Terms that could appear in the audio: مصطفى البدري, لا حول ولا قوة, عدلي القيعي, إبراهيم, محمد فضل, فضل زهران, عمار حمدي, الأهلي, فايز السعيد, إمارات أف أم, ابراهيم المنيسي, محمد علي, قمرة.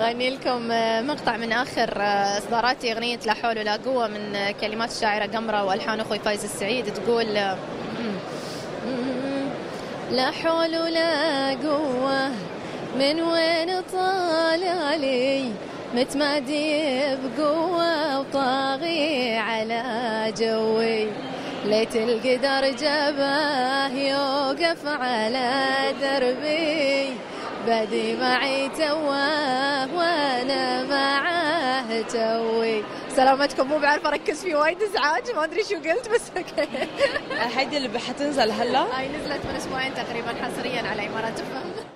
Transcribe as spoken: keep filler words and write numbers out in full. أغني لكم مقطع من آخر إصداراتي، أغنية لا حول ولا قوة من كلمات الشاعرة قمرة وألحان أخوي فايز السعيد، تقول لا حول ولا قوة من وين طالع لي، متمادي بقوة وطاغي على جوي، ليت القدر جباه يوقف على دربي، بدي معي تواه وانا معاه توي. سلامتكم، مو بعرف اركز في وايد ازعاج، ما ادري شو قلت بس اوكي. هيدي اللي حتنزل هلا؟ هاي نزلت من اسبوعين تقريبا حصريا على إمارات أف أم.